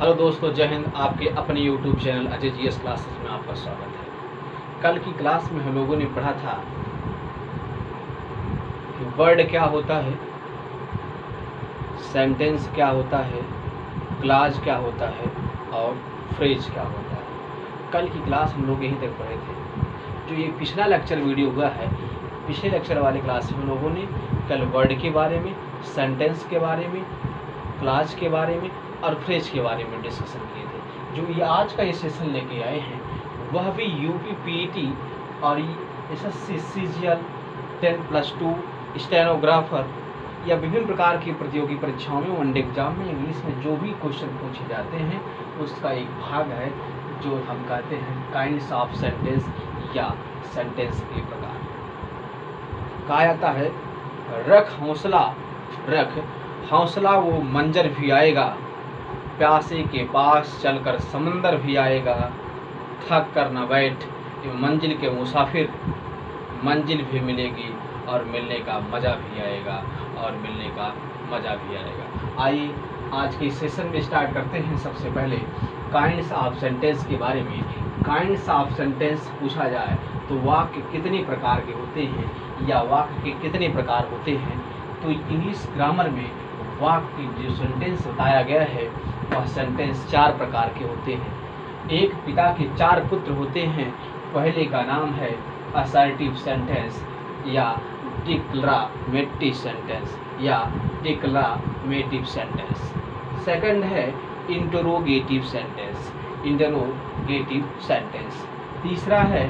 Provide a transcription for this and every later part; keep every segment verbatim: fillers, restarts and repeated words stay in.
Hello दोस्तों, जय हिंद। आपके अपने YouTube channel Ajay G S classes में आपका स्वागत है। कल की क्लास में हम लोगों ने पढ़ा था कि वर्ड क्या होता है, सेंटेंस क्या होता है, क्लास क्या होता है और फ्रेज क्या होता है। कल की क्लास हम लोग यहीं तक पढ़े थे। जो ये पिछला लेक्चर वीडियो हुआ है, पिछले लेक्चर वाले क्लास में हम लोगों ने कल वर्ड के बारे में, सेंटेंस के बारे में, क्लास के बारे में और फ्रेज के बारे में डिस्कशन किए थे। जो ये आज का ये सेशन लेके आए हैं वह भी यूपी पीईटी और S S C C G L ten plus two stenographer या विभिन्न प्रकार की प्रतियोगी परीक्षाओं में, वनडे एग्जाम में इंग्लिश में जो भी क्वेश्चन पूछे जाते हैं उसका एक भाग है जो हम कहते हैं काइंड्स ऑफ सेंटेंस या सेंटेंस के प्रकार। कहा जाता है रख हौसला रख हौसला, वो मंजर भी आएगा, प्यासे के पास चलकर समंदर भी आएगा, थक कर न बैठ, ये मंजिल के मुसाफिर, मंजिल भी मिलेगी और मिलने का मज़ा भी आएगा और मिलने का मज़ा भी आएगा। आइए आज के सेशन में स्टार्ट करते हैं। सबसे पहले काइंड्स ऑफ सेंटेंस के बारे में। काइंड्स ऑफ सेंटेंस पूछा जाए तो वाक्य कितने प्रकार के होते हैं या वाक्य के कितने प्रकार होते हैं, तो इंग्लिश ग्रामर में वाक्य जो सेंटेंस बताया गया है वह सेंटेंस चार प्रकार के होते हैं। एक पिता के चार पुत्र होते हैं, पहले का नाम है असर्टिव सेंटेंस या डिक्लेमेटिव सेंटेंस या डिक्लेमेटिव सेंटेंस। सेकंड है इंटरोगेटिव सेंटेंस, इंटरोगेटिव सेंटेंस। तीसरा है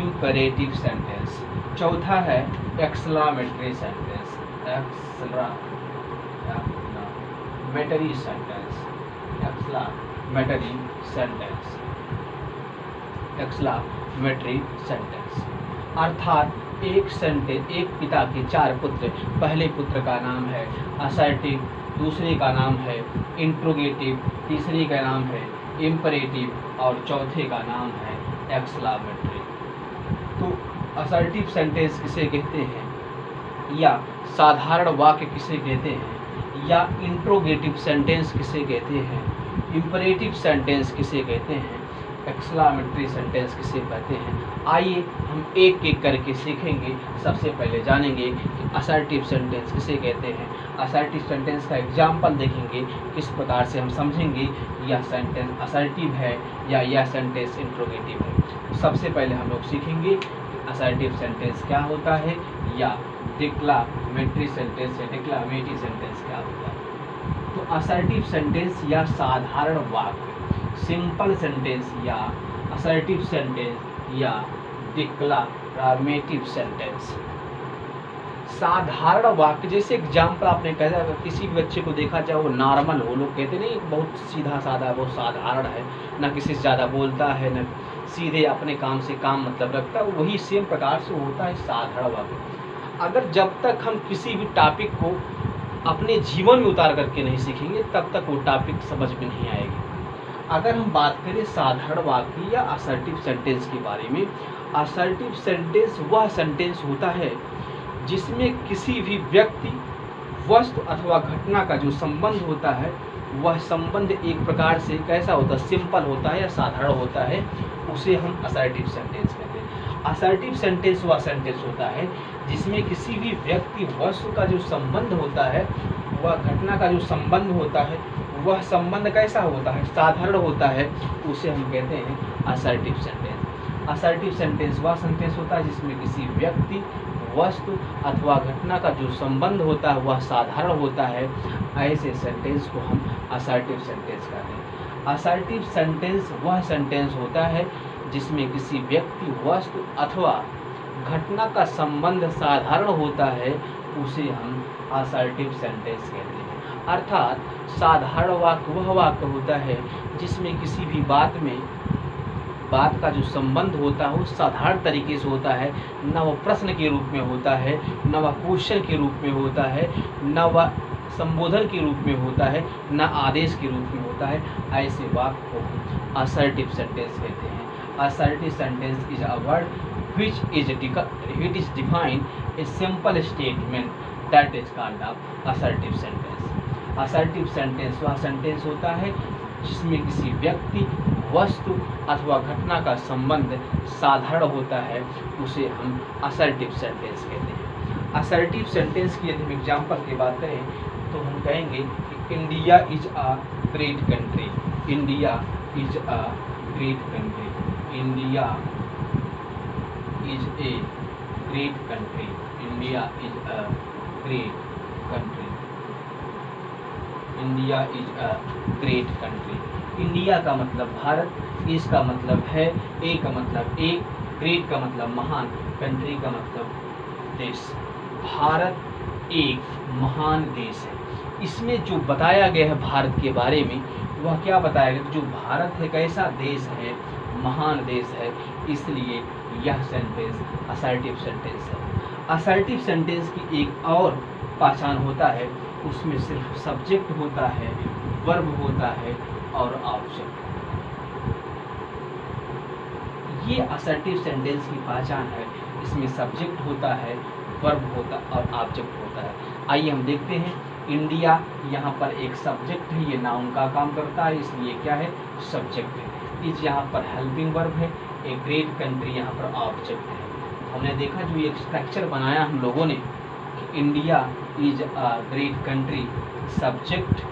इम्पेरेटिव सेंटेंस। चौथा है exclamatory sentence, exclamatory sentence, exclamatory sentence, exclamatory sentence. अर्थात एक सेंटेंस, एक पिता के चार पुत्र, पहले पुत्र का नाम है असर्टिव, दूसरे का नाम है इंट्रोगेटिव, तीसरे का नाम है इम्पेरेटिव और चौथे का नाम है एक्सक्लेमेटरी। तो असर्टिव सेंटेंस किसे कहते हैं या साधारण वाक्य किसे कहते हैं या इंट्रोगेटिव सेंटेंस किसे कहते हैं, इम्पेरेटिव सेंटेंस किसे कहते हैं, एक्सक्लेमेटरी सेंटेंस किसे कहते हैं। आइए हम एक एक करके सीखेंगे। सबसे पहले जानेंगे कि असर्टिव सेंटेंस किसे कहते हैं। असर्टिव सेंटेंस का एग्जाम्पल देखेंगे, किस प्रकार से हम समझेंगे यह सेंटेंस असर्टिव है या यह सेंटेंस इंट्रोगेटिव है। सबसे पहले हम लोग सीखेंगे असर्टिव सेंटेंस क्या होता है या डिक्लेमेटरी सेंटेंस या डिक्लेमेटिव सेंटेंस क्या होता है। तो असर्टिव सेंटेंस या साधारण वाक्य, सिंपल सेंटेंस या असर्टिव सेंटेंस या डिक्लेमेटिव सेंटेंस। साधारण वाक्य, जैसे एग्जाम्पल आपने कहा, अगर किसी भी बच्चे को देखा जाए वो नॉर्मल हो, लोग कहते नहीं बहुत सीधा साधा, बहुत साधारण है, ना किसी से ज़्यादा बोलता है, ना सीधे अपने काम से काम मतलब रखता है, वही सेम प्रकार से होता है साधारण वाक्य। अगर जब तक हम किसी भी टॉपिक को अपने जीवन में उतार करके नहीं सीखेंगे तब तक वो टॉपिक समझ में नहीं आएगी। अगर हम बात करें साधारण वाक्य या असर्टिव सेंटेंस के बारे में, असर्टिव सेंटेंस वह सेंटेंस होता है जिसमें किसी भी व्यक्ति, वस्तु अथवा घटना का जो संबंध होता है वह संबंध एक प्रकार से कैसा होता है, सिंपल होता है या साधारण होता है, उसे हम असर्टिव सेंटेंस कहते हैं। असर्टिव सेंटेंस वह सेंटेंस होता है जिसमें किसी भी व्यक्ति, वस्तु का जो संबंध होता है, वह घटना का जो संबंध होता है वह संबंध कैसा होता है, साधारण होता है, उसे हम कहते हैं असर्टिव सेंटेंस। असर्टिव सेंटेंस वह सेंटेंस होता है जिसमें किसी व्यक्ति, वस्तु अथवा घटना का जो संबंध होता है वह साधारण होता है, ऐसे सेंटेंस को हम असर्टिव सेंटेंस कहते हैं। असर्टिव सेंटेंस वह सेंटेंस होता है जिसमें किसी व्यक्ति, वस्तु अथवा घटना का संबंध साधारण होता है, उसे हम असर्टिव सेंटेंस कहते हैं। अर्थात साधारण वाक्य वह वाक्य होता है जिसमें किसी भी बात में, बात का जो संबंध होता है वो साधारण तरीके से होता है, ना वह प्रश्न के रूप में होता है, ना वह क्वेश्चन के रूप में होता है, ना वह संबोधन के रूप में होता है, ना आदेश के रूप में होता है, ऐसे वाक्य को हम असर्टिव सेंटेंस कहते हैं। Assertive sentence is a word which is it is defined a simple statement that is called assertive sentence। assertive sentence वह sentence होता है जिसमें किसी व्यक्ति, वस्तु अथवा घटना का संबंध साधारण होता है उसे हम असर्टिव सेंटेंस कहते हैं। असर्टिव सेंटेंस की यदि हम एग्जाम्पल की बात करें तो हम कहेंगे कि India is a great country, India is a great country, India is a great country, India is a great country, India is a great country. India का मतलब भारत, इसका मतलब है, ए का मतलब एक, ग्रेट का मतलब महान, कंट्री का मतलब देश। भारत एक महान देश है। इसमें जो बताया गया है भारत के बारे में वह क्या बताया गया, जो भारत एक ऐसा देश है, महान देश है, इसलिए यह सेंटेंस असर्टिव सेंटेंस है। असर्टिव सेंटेंस की एक और पहचान होता है, उसमें सिर्फ सब्जेक्ट होता है, वर्ब होता है और ऑब्जेक्ट। ये असर्टिव सेंटेंस की पहचान है, इसमें सब्जेक्ट होता है, वर्ब होता और ऑब्जेक्ट होता है। आइए हम देखते हैं, इंडिया यहाँ पर एक सब्जेक्ट है, ये नाउन का काम करता है, इसलिए क्या है, सब्जेक्ट है। इज यहाँ पर हेल्पिंग वर्ब है, ए ग्रेट कंट्री यहाँ पर ऑब्जेक्ट है। हमने देखा जो ये स्ट्रक्चर बनाया हम लोगों ने, India is a great country, subject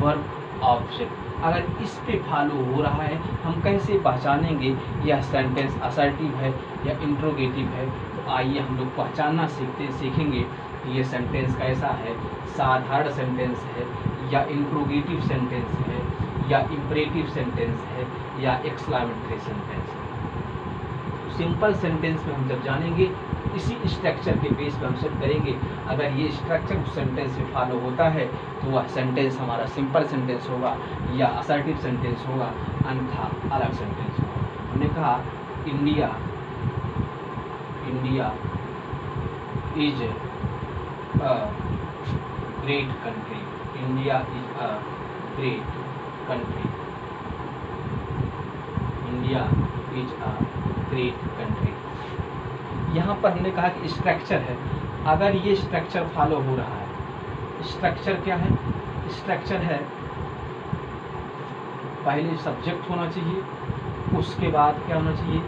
verb object, अगर इस पे फॉलो हो रहा है हम कैसे पहचानेंगे यह सेंटेंस असर्टिव है या इंट्रोगेटिव है। तो आइए हम लोग पहचानना सीखते सीखेंगे कि ये सेंटेंस कैसा है, साधारण सेंटेंस है या इंट्रोगेटिव सेंटेंस है या इंपरेटिव सेंटेंस है या एक्सक्लेमेटरी सेंटेंस है। सिंपल सेंटेंस में हम जब जानेंगे, इसी स्ट्रक्चर के बेस पर हम सेट करेंगे, अगर ये स्ट्रक्चर उस सेंटेंस में फॉलो होता है तो वह सेंटेंस हमारा सिंपल सेंटेंस होगा या असर्टिव सेंटेंस होगा, अन्यथा अलग सेंटेंस होगा। हमने कहा India India is a great country, India is a great country, India is a great country. यहाँ पर हमने कहा कि स्ट्रक्चर है, अगर ये स्ट्रक्चर फॉलो हो रहा है, स्ट्रक्चर क्या है, स्ट्रक्चर है पहले सब्जेक्ट होना चाहिए, उसके बाद क्या होना चाहिए,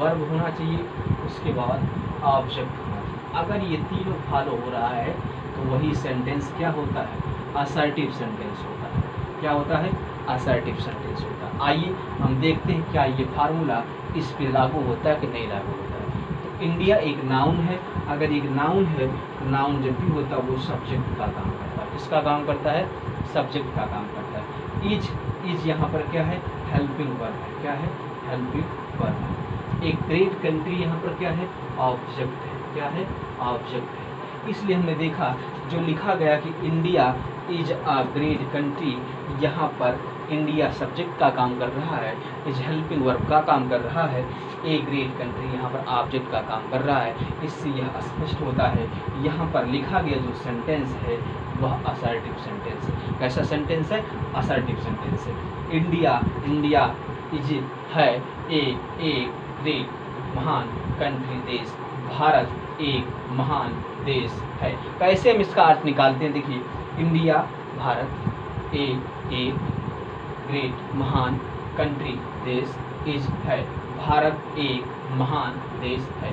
वर्ब होना चाहिए, उसके बाद ऑब्जेक्ट होना चाहिए। अगर ये तीनों फॉलो हो रहा है तो वही सेंटेंस क्या होता है, असर्टिव सेंटेंस होता है। क्या होता है, असर्टिव सेंटेंस होता है। आइए हम देखते हैं क्या ये फार्मूला इस पर लागू होता है कि नहीं लागू होता है। इंडिया एक नाउन है, अगर एक नाउन है तो नाउन जब भी होता है वो सब्जेक्ट का काम करता है, इसका काम करता है, सब्जेक्ट का काम करता है। इज इज यहाँ पर क्या है, हेल्पिंग वर्ब है, क्या है, हेल्पिंग वर्ब है। एक ग्रेट कंट्री यहाँ पर क्या है, ऑब्जेक्ट है, क्या है, ऑब्जेक्ट है। इसलिए हमने देखा जो लिखा गया कि India is a great country, यहाँ पर इंडिया सब्जेक्ट का काम कर रहा है, इज हेल्पिंग वर्ब का काम कर रहा है, ए ग्रेट कंट्री यहाँ पर ऑब्जेक्ट का काम कर रहा है। इससे यह स्पष्ट होता है यहाँ पर लिखा गया जो सेंटेंस है वह असर्टिव सेंटेंस है। कैसा सेंटेंस है, असर्टिव सेंटेंस है। इंडिया इंडिया इज है ए एक ग्रेट महान कंट्री देश, भारत एक महान देश है। कैसे हम इसका अर्थ निकालते हैं, देखिए, इंडिया भारत ए एक ग्रेट महान कंट्री देश इज है, भारत एक महान देश है।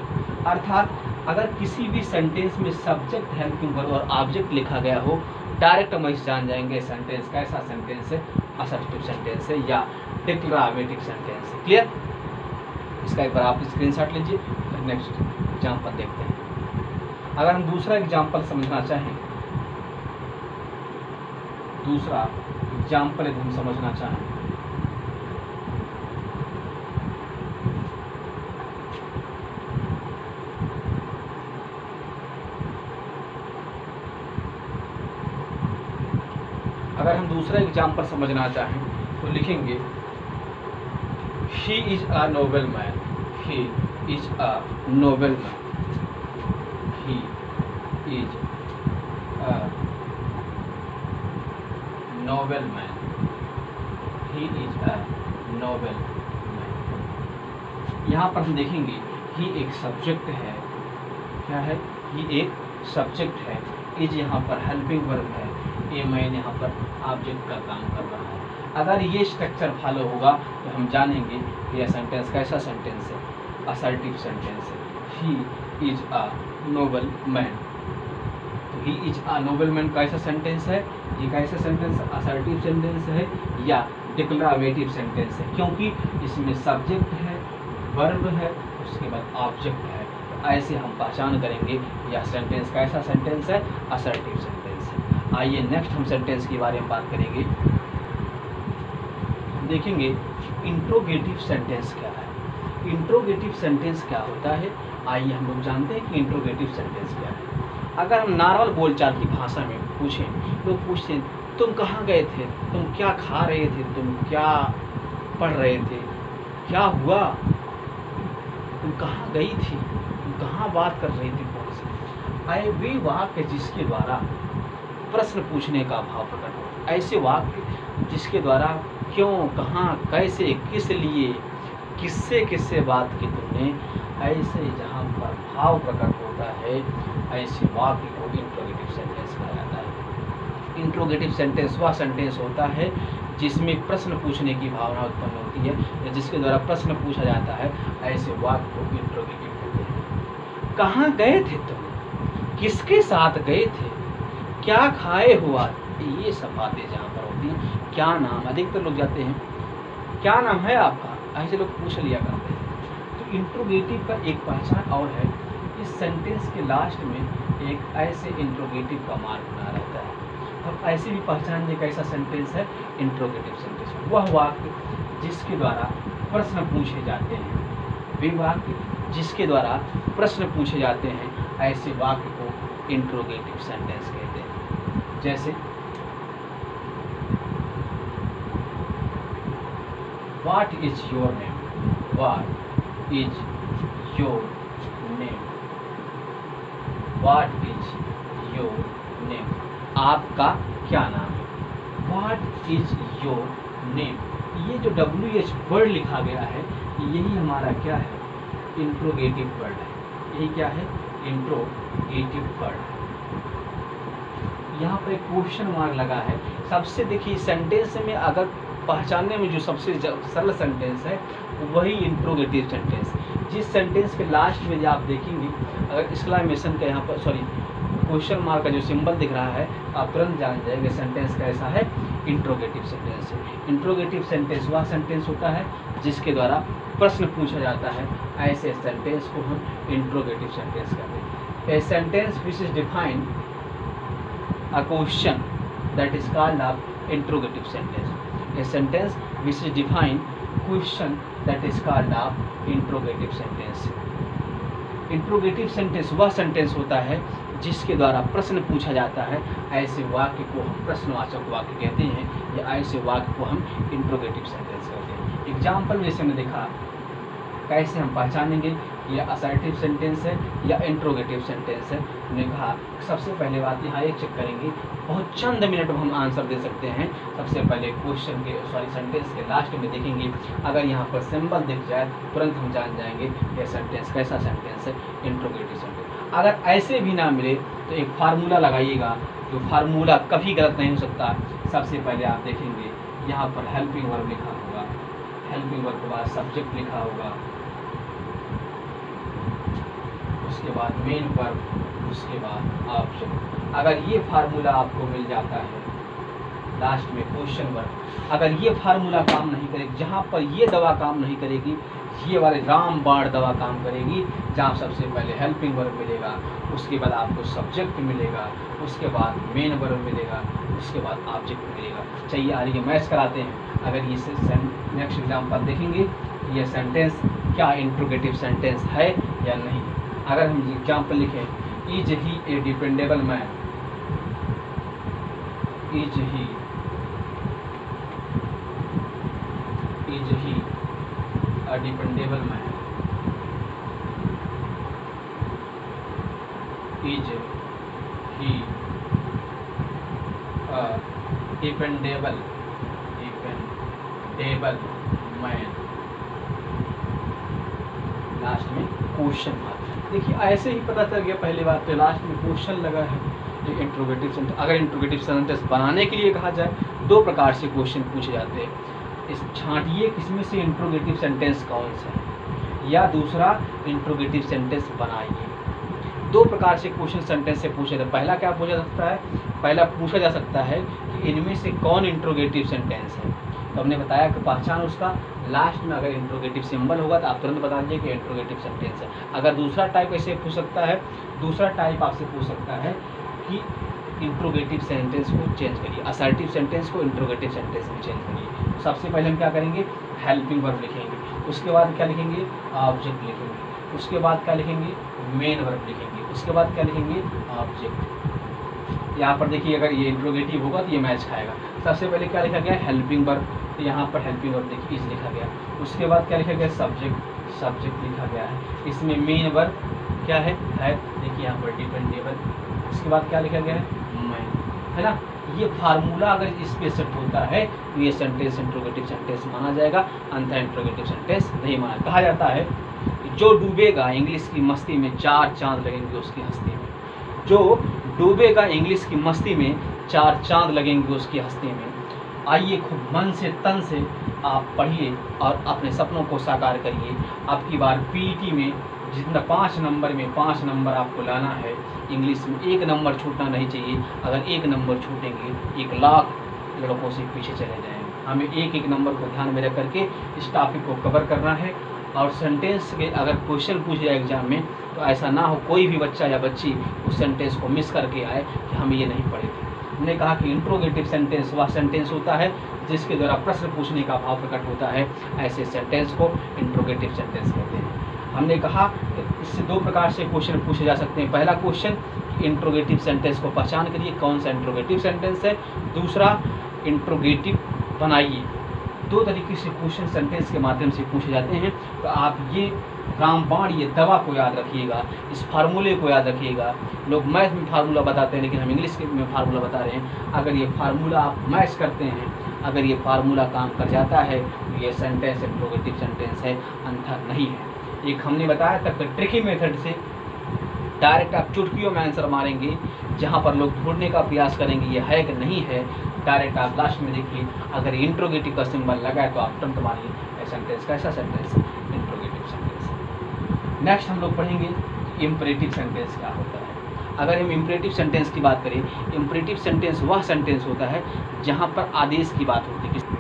अर्थात अगर किसी भी सेंटेंस में सब्जेक्ट हेल्पिंग वर्ब और ऑब्जेक्ट लिखा गया हो, डायरेक्ट हम इस जान जाएंगे सेंटेंस कैसा सेंटेंस है, असर्टिव सेंटेंस है या डिक्लेरेटिव सेंटेंस है। क्लियर, इसका एक बार आप स्क्रीनशॉट लीजिए, फिर नेक्स्ट एग्जाम्पल देखते हैं। अगर हम दूसरा एग्जाम्पल समझना चाहें, दूसरा एग्जाम्पल यदि हम समझना चाहें, अगर हम दूसरा एग्जाम्पल समझना चाहें तो लिखेंगे he is a noble man, he is a noble man, he is a noble man, he is a noble man. यहाँ पर हम देखेंगे ही एक सब्जेक्ट है, क्या है, ही एक सब्जेक्ट है, इज यहाँ पर हेल्पिंग वर्ब है, ए मैन यहाँ पर ऑब्जेक्ट का काम कर रहा है। अगर ये स्ट्रक्चर फॉलो होगा तो हम जानेंगे कि यह सेंटेंस कैसा सेंटेंस है, असर्टिव सेंटेंस है। He is a noble man, तो he is a noble man कैसा सेंटेंस है, ये कैसा सेंटेंस, असर्टिव सेंटेंस है या डिक्लेरेटिव सेंटेंस है, क्योंकि इसमें सब्जेक्ट है, वर्ब है, उसके बाद ऑब्जेक्ट है। ऐसे हम पहचान करेंगे यह सेंटेंस कैसा सेंटेंस है, असर्टिव सेंटेंस है। आइए नेक्स्ट हम सेंटेंस के बारे में बात करेंगे। देखेंगे इंट्रोगेटिव सेंटेंस क्या है। इंट्रोगेटिव सेंटेंस क्या होता है, आइए हम लोग जानते हैं कि इंट्रोगेटिव सेंटेंस क्या है। अगर हम नॉर्मल बोलचाल की भाषा में पूछें, लोग पूछते हैं तुम कहाँ गए थे, तुम क्या खा रहे थे, तुम क्या पढ़ रहे थे, क्या हुआ, तुम कहाँ गई थी, कहाँ बात कर रही थी, कौन से आए वे वाक्य जिसके द्वारा प्रश्न पूछने का भाव प्रकट होता है। ऐसे वाक्य जिसके द्वारा क्यों, कहाँ, कैसे, किस लिए, किससे किससे बात की तुमने, ऐसे जहाँ पर भाव प्रकट होता है, ऐसे वाक्य को इंट्रोगेटिव सेंटेंस कहा जाता है। इंट्रोगेटिव सेंटेंस वह सेंटेंस होता है जिसमें प्रश्न पूछने की भावना उत्पन्न होती है या जिसके द्वारा प्रश्न पूछा जाता है, ऐसे वाक्य को इंट्रोगेटिव। कहाँ गए थे तुम, किसके साथ गए थे, क्या खाए हुआ, ये सब बातें जहाँ पर होती हैं। क्या नाम, अधिकतर लोग जाते हैं क्या नाम है आपका, ऐसे लोग पूछ लिया करते हैं। तो इंट्रोगेटिव का एक पहचान और है, इस सेंटेंस के लास्ट में एक ऐसे इंट्रोगेटिव का मार्क बना रहता है। हम ऐसे भी पहचान ये कैसा सेंटेंस है, इंट्रोगेटिव सेंटेंस, वह वाक्य जिसके द्वारा प्रश्न पूछे जाते हैं, वे वाक्य जिसके द्वारा प्रश्न पूछे जाते हैं, ऐसे वाक्य को इंट्रोगेटिव सेंटेंस कहते हैं। जैसे what is your name, what is your name, what is your name, आपका क्या नाम है, व्हाट इज योर नेम। ये जो डब्ल्यू एच वर्ड लिखा गया है, यही हमारा क्या है, इंट्रोगेटिव वर्ड है। यही क्या है, इंट्रोगेटिव वर्ड है। यहाँ पर एक क्वेश्चन मार्क लगा है। सबसे देखिए सेंटेंस में अगर पहचानने में जो सबसे सरल सेंटेंस है वही इंट्रोगेटिव सेंटेंस, जिस सेंटेंस के लास्ट में आप देखेंगे अगर एक्सक्लेमेशन का यहाँ पर सॉरी क्वेश्चन मार्क का जो सिंबल दिख रहा है, आप तुरंत जान जाएंगे सेंटेंस कैसा है, इंट्रोगेटिव सेंटेंस है। इंट्रोगेटिव सेंटेंस वह सेंटेंस होता है जिसके द्वारा प्रश्न पूछा जाता है, ऐसे सेंटेंस को हम इंट्रोगेटिव सेंटेंस कहते हैं। A sentence which is defined a question that is called a interrogative sentence. A sentence which is defined question that is called a interrogative sentence. Interrogative sentence वह सेंटेंस होता है जिसके द्वारा प्रश्न पूछा जाता है, ऐसे वाक्य को हम प्रश्नवाचक वाक्य कहते हैं या ऐसे वाक्य को हम इंट्रोगेटिव सेंटेंस कहते हैं। एग्जाम्पल जैसे हमने देखा, कैसे हम पहचानेंगे यह असर्टिव सेंटेंस है या इंट्रोगेटिव सेंटेंस है। हमने कहा सबसे पहले बात यहाँ एक चेक करेंगे, बहुत चंद मिनट में हम आंसर दे सकते हैं। सबसे पहले क्वेश्चन के सॉरी सेंटेंस के लास्ट में देखेंगे, अगर यहाँ पर सिंबल दिख जाए तुरंत हम जान जाएंगे यह सेंटेंस कैसा सेंटेंस है, इंट्रोगेटिव सेंटेंस। अगर ऐसे भी ना मिले तो एक फार्मूला लगाइएगा, जो फार्मूला कभी गलत नहीं हो सकता। सबसे पहले आप देखेंगे यहाँ पर हेल्पिंग वर्ब लिखा होगा, हेल्पिंग वर्ब के बाद सब्जेक्ट लिखा होगा, उसके बाद मेन वर्ब, उसके बाद ऑब्जेक्ट। अगर ये फार्मूला आपको मिल जाता है, लास्ट में क्वेश्चन वर्ब, अगर ये फार्मूला काम नहीं करेगी, जहाँ पर ये दवा काम नहीं करेगी, ये वाले रामबाण दवा काम करेगी, जहाँ सबसे पहले हेल्पिंग वर्ब मिलेगा, उसके बाद आपको सब्जेक्ट मिलेगा, उसके बाद मेन वर्ब मिलेगा, उसके बाद ऑब्जेक्ट मिलेगा। चाहिए आगे मैच कराते हैं। अगर इसे नेक्स्ट एग्जाम्पल देखेंगे, यह सेंटेंस क्या इंट्रोगेटिव सेंटेंस है या नहीं। अगर हम एग्जाम्पल लिखें, is he a dependable man, is he is he a dependable man, is he a dependable dependable man, last में क्वेश्चन मार्क। देखिए ऐसे ही पता चल गया, पहले बात तो लास्ट में क्वेश्चन लगा है, जो इंट्रोगेटिव सेंटेंस, अगर इंट्रोगेटिव सेंटेंस बनाने के लिए कहा जाए दो प्रकार से क्वेश्चन पूछे जाते हैं। इस छांटिए किसमें से इंट्रोगेटिव सेंटेंस कौन सा है, या दूसरा इंट्रोगेटिव सेंटेंस बनाइए। दो प्रकार से क्वेश्चन सेंटेंस से पूछे जाते हैं। पहला क्या पूछा जा सकता है, पहला पूछा जा सकता है कि इनमें से कौन इंट्रोगेटिव सेंटेंस है, तो हमने बताया कि पहचान उसका लास्ट में अगर इंट्रोगेटिव सिंबल होगा तो आप तुरंत बता दीजिए कि इंट्रोगेटिव सेंटेंस है। अगर दूसरा टाइप ऐसे पूछ सकता है, दूसरा टाइप आपसे पूछ सकता है कि इंट्रोगेटिव सेंटेंस को चेंज करिए, असर्टिव सेंटेंस को इंट्रोगेटिव सेंटेंस में चेंज करिए। सबसे पहले हम क्या करेंगे, हेल्पिंग वर्ब लिखेंगे, उसके बाद क्या लिखेंगे, ऑब्जेक्ट लिखेंगे, उसके बाद क्या लिखेंगे, मेन वर्ब लिखेंगे, उसके बाद क्या लिखेंगे, ऑब्जेक्ट। यहाँ पर देखिए अगर ये इंट्रोगेटिव होगा तो ये मैच खाएगा। सबसे पहले क्या लिखा गया, हेल्पिंग वर्ब, तो यहाँ पर हेल्पिंग वर्ब देखिए इस लिखा गया। उसके बाद क्या लिखा गया, सब्जेक्ट, सब्जेक्ट लिखा गया है। इसमें मेन वर्ब क्या है, है देखिए यहाँ पर डिपेंडेबल। उसके बाद क्या लिखा गया है, मैन, है ना। ये फार्मूला अगर इस पे सेट होता है तो ये सेंटेंस इंट्रोगेटिव सेंटेंस माना जाएगा, अन्यथा इंट्रोगेटिव सेंटेंस नहीं माना। कहा जाता है जो डूबेगा इंग्लिश की मस्ती में चार चांद लगेंगे उसकी हस्ती में, जो डूबेगा इंग्लिश की मस्ती में चार चांद लगेंगे उसकी हस्ती में। आइए खूब मन से तन से आप पढ़िए और अपने सपनों को साकार करिए। अब की बार पीटी में जितना पाँच नंबर में पाँच नंबर आपको लाना है, इंग्लिश में एक नंबर छूटना नहीं चाहिए। अगर एक नंबर छूटेंगे एक लाख लड़कों से पीछे चले जाएंगे। हमें एक एक नंबर को ध्यान में रख करके इस टॉपिक को कवर करना है। और सेंटेंस के अगर क्वेश्चन पूछे जाए एग्जाम में तो ऐसा ना हो कोई भी बच्चा या बच्ची उस सेंटेंस को मिस करके आए कि हमें ये नहीं पढ़े थे। हमने कहा कि इंट्रोगेटिव सेंटेंस वह सेंटेंस होता है जिसके द्वारा प्रश्न पूछने का भाव प्रकट होता है, ऐसे सेंटेंस को इंट्रोगेटिव सेंटेंस कहते हैं। हमने कहा कि इससे दो प्रकार से क्वेश्चन पूछे जा सकते हैं। पहला क्वेश्चन इंट्रोगेटिव सेंटेंस को पहचान करिए कौन सा इंट्रोगेटिव सेंटेंस है, दूसरा इंट्रोगेटिव बनाइए। दो तरीके से क्वेश्चन सेंटेंस के माध्यम से पूछे जाते हैं। तो आप ये रामबाण, ये दवा को याद रखिएगा, इस फार्मूले को याद रखिएगा। लोग मैथ में फार्मूला बताते हैं लेकिन हम इंग्लिश में फार्मूला बता रहे हैं। अगर ये फार्मूला आप मैच करते हैं, अगर ये फार्मूला काम कर जाता है तो ये सेंटेंस इंट्रोगेटिव सेंटेंस है, अन्यथा नहीं है। एक हमने बताया तब ट्रिकी मेथड से डायरेक्ट आप चुटकियों में आंसर मारेंगे, जहाँ पर लोग ढूंढने का प्रयास करेंगे ये है कि नहीं है। डायरेक्ट आप लास्ट में देखिए अगर इंट्रोगेटिव का सिंबल लगा है तो आप तुरंत मानिए सेंटेंस का ऐसा सेंटेंस इंट्रोगेटिव सेंटेंस। नेक्स्ट हम लोग पढ़ेंगे इम्परेटिव सेंटेंस क्या होता है। अगर हम इम्परेटिव सेंटेंस की बात करें, इम्परेटिव सेंटेंस वह सेंटेंस होता है जहाँ पर आदेश की बात होती है।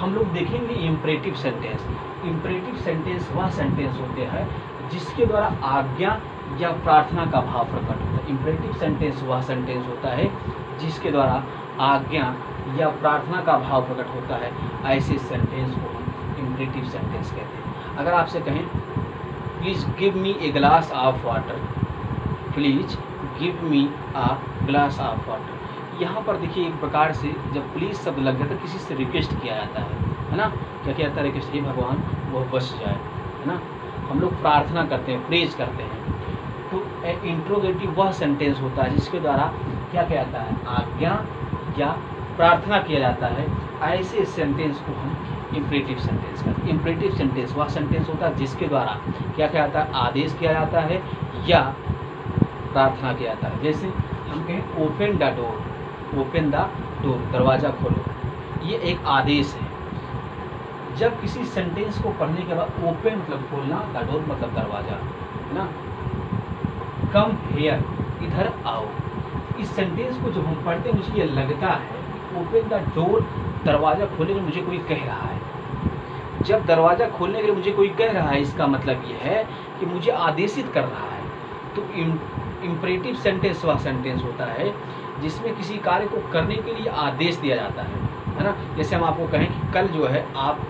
हम लोग देखेंगे इम्परेटिव सेंटेंस। इम्परेटिव सेंटेंस वह सेंटेंस होते हैं जिसके द्वारा आज्ञा या प्रार्थना का भाव प्रकट होता है। इम्परेटिव सेंटेंस वह सेंटेंस होता है जिसके द्वारा आज्ञा या प्रार्थना का भाव प्रकट होता है, ऐसे सेंटेंस को हम इम्परेटिव सेंटेंस कहते हैं। अगर आपसे कहें please give me a glass of water, please give me a glass of water, यहाँ पर देखिए एक प्रकार से जब प्लीज़ शब्द लग जाता है किसी से रिक्वेस्ट किया जाता है, है ना। क्या किया जाता है, रिक्वेस्ट, हे भगवान वो बच जाए, है ना। हम लोग प्रार्थना करते हैं, प्रेज करते हैं। तो इंट्रोगेटिव वह सेंटेंस होता है जिसके द्वारा क्या किया जाता है, आज्ञा या प्रार्थना किया जाता है, ऐसे सेंटेंस को हम इम्परेटिव सेंटेंस कहते हैं। इम्परेटिव सेंटेंस वह सेंटेंस होता है जिसके द्वारा क्या किया जाता है, आदेश किया जाता है या प्रार्थना किया जाता है। जैसे हम कहें open the door, open the door, दरवाज़ा खोलो, ये एक आदेश है। जब किसी सेंटेंस को पढ़ने के बाद ओपन मतलब खोलना, द डोर मतलब दरवाज़ा, है ना। कम हेयर, इधर आओ, इस सेंटेंस को जब हम पढ़ते हैं मुझे ये लगता है ओपन द डोर, दरवाज़ा खोलने के लिए मुझे कोई कह रहा है। जब दरवाज़ा खोलने के लिए मुझे कोई कह रहा है इसका मतलब ये है कि मुझे आदेशित कर रहा है। तो इम्परेटिव सेंटेंस वह सेंटेंस होता है जिसमें किसी कार्य को करने के लिए आदेश दिया जाता है, है ना। जैसे हम आपको कहें कि कल जो है आप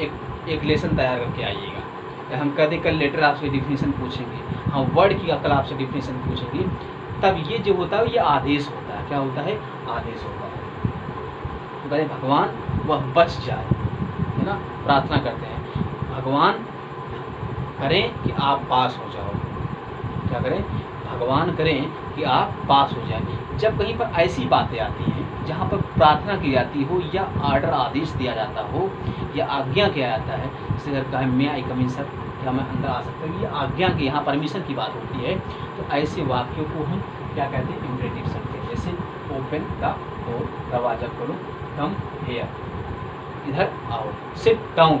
एक एक लेसन तैयार करके आइएगा, हम कह दें कल लेटर आपसे डिफिनीसन पूछेंगे, हम वर्ड की कल आपसे डिफिनीसन पूछेंगे, तब ये जो होता है ये आदेश होता है। क्या होता है, आदेश होता है। कहते भगवान वह बच जाए, है ना, प्रार्थना करते हैं भगवान करें कि आप पास हो जाओ। क्या करें, भगवान करें कि आप पास हो जाए। जब कहीं पर ऐसी बातें आती हैं जहाँ पर प्रार्थना की जाती हो या आर्डर आदेश दिया जाता हो या आज्ञा किया जाता है, जैसे अगर कहें मे आई कम इन सर, फिर हम अंदर आ सकते हैं। ये आज्ञा की, यहाँ परमिशन की बात होती है। तो ऐसे वाक्यों को हम क्या कहते हैं, इम्परेटिव शब्द हैं। जैसे ओपन द डोर, दरवाज़ा खोलो, कम हेयर, इधर आओ, सिट डाउन,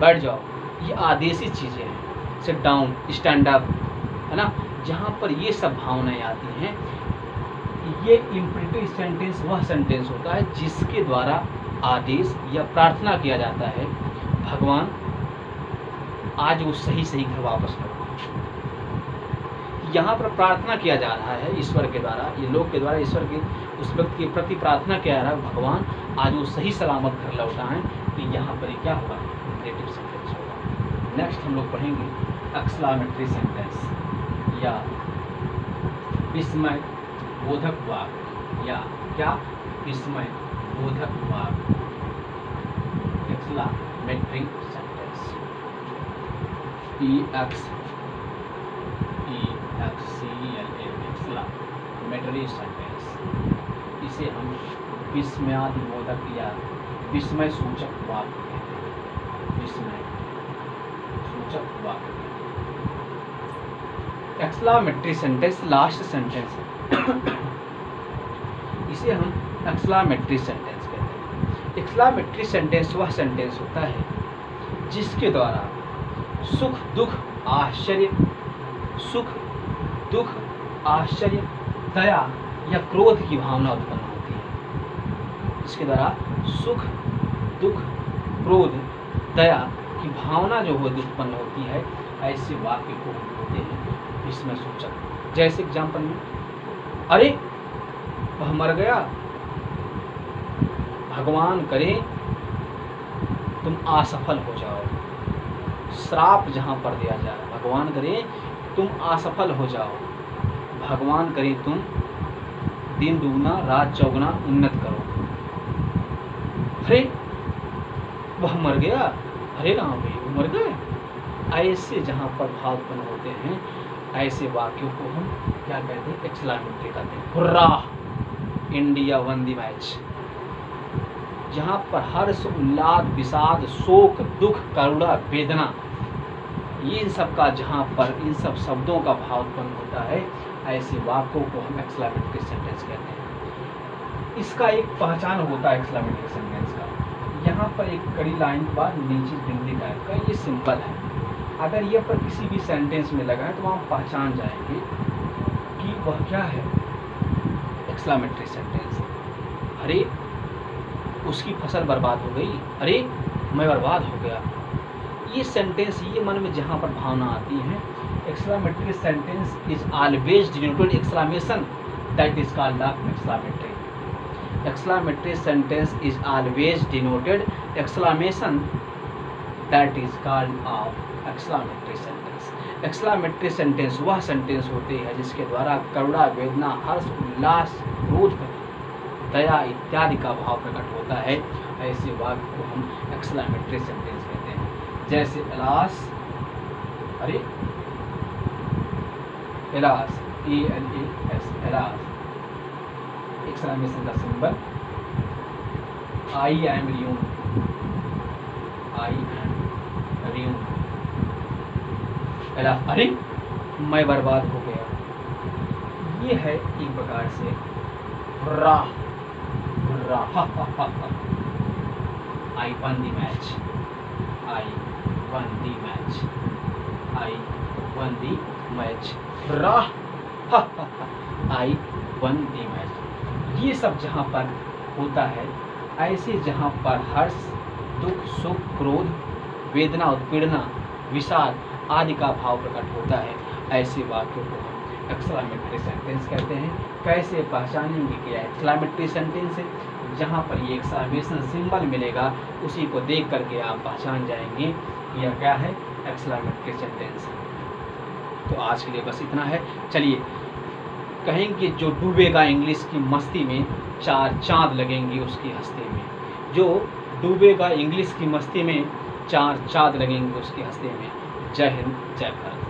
बैठ जाओ, ये आदेशी चीज़ें हैं। सिट डाउन, स्टैंड अप, है ना, जहाँ पर ये सब भावनाएँ आती हैं। ये इम्परेटिव सेंटेंस वह सेंटेंस होता है जिसके द्वारा आदेश या प्रार्थना किया जाता है, भगवान आज वो सही सही घर वापस लौटो। यहाँ पर प्रार्थना किया जा रहा है ईश्वर के द्वारा, ये लोग के द्वारा ईश्वर के उस व्यक्ति के प्रति प्रार्थना किया जा रहा है, भगवान आज वो सही सलामत घर लौटाएं। तो यहाँ पर क्या होगा, इम्परेटिव सेंटेंस होगा। नेक्स्ट हम लोग पढ़ेंगे एक्सक्लेमेटरी सेंटेंस या विस्मय बोधक वाक्य, या क्या, विस्मय बोधक वाक्य, exclamatory sentence. E X E X C L A, exclamatory sentence, इसे हम विस्मयादिबोधक या विस्मय सूचक वाक्य कहते हैं। विस्मय सूचक वाक्य। एक्सक्लेमेटरी सेंटेंस लास्ट सेंटेंस है, इसे हम एक्सक्लेमेटरी सेंटेंस कहते हैं। एक्सक्लेमेटरी सेंटेंस वह सेंटेंस होता है जिसके द्वारा सुख दुख आश्चर्य, सुख दुख आश्चर्य, दया या क्रोध की भावना उत्पन्न होती है। इसके द्वारा सुख दुख क्रोध दया की भावना जो होती उत्पन्न होती है, ऐसे वाक्य को होते हैं इसमें सूचक। जैसे एग्जाम्पल में, अरे वह मर गया, भगवान करे तुम असफल हो जाओ। श्राप जहाँ पर दिया जाए, भगवान करे तुम असफल हो जाओ, भगवान करे तुम दिन दुगना रात चौगुना उन्नत करो। अरे वह मर गया, अरे राम भाई वो मर गए, ऐसे जहाँ पर भाव उत्पन्न होते हैं, ऐसे वाक्यों को हम क्या कहते हैं, एक्सक्लेमेटरी कहते हैं। Hurrah India won the match, जहाँ पर हर्ष उल्लास विषाद शोक दुख करुणा वेदना, इन सब का जहाँ पर इन सब शब्दों का भाव उत्पन्न होता है, ऐसे वाक्यों को हम एक्सक्लेमेटरी सेंटेंस कहते हैं। इसका एक पहचान होता है एक्सक्लेमेटरी सेंटेंस का। यहाँ पर एक कड़ी लाइन के बाद नीचे बिंदी टाइप का, ये सिंपल है। अगर ये पर किसी भी सेंटेंस में लगाएं तो आप पहचान जाएंगे कि वह क्या है, एक्सक्लेमेटरी सेंटेंस। अरे उसकी फसल बर्बाद हो गई, अरे मैं बर्बाद हो गया, ये सेंटेंस, ये मन में जहाँ पर भावना आती है, exclamatory sentence is always denoted exclamation, that is called exclamatory. Exclamatory sentence is always denoted exclamation, that is called of exclamatory sentence. Exclamatory sentence वह सेंटेंस होते हैं जिसके द्वारा करुणा वेदना हर्ष उल्लास क्रोध दया इत्यादि का भाव प्रकट होता है, ऐसे वाक्य को हम एक्सक्लेमेटरी सेंटेंस कहते हैं। जैसे एलास, अरे alas, A L A S, alas exclamation का symbol, I am ruined, I am ruined, अरे मैं बर्बाद हो गया, ये है एक प्रकार से rah, I won the match, I won the match, I won the match, rah I won the match, ये सब जहाँ पर होता है, ऐसे जहाँ पर हर्ष दुख सुख क्रोध वेदना उत्पीड़ना विषाद आदि का भाव प्रकट होता है, ऐसे वाक्यों को हम एक्सक्लेमेटरी सेंटेंस कहते हैं। कैसे पहचानेंगे कि यह एक्सक्लेमेटरी सेंटेंस है, जहाँ पर ये एक्सक्लेमेशन सिंबल मिलेगा, उसी को देख करके आप पहचान जाएंगे कि यह क्या है, एक्सक्लेमेटरी सेंटेंस है। तो आज के लिए बस इतना है। चलिए, कहेंगे जो डूबेगा इंग्लिश की मस्ती में, चार चाँद लगेंगे उसकी हस्ती में। जो डूबेगा इंग्लिश की मस्ती में, चार चाँद लगेंगे उसकी हस्ती में। जय हिंद, जय भारत।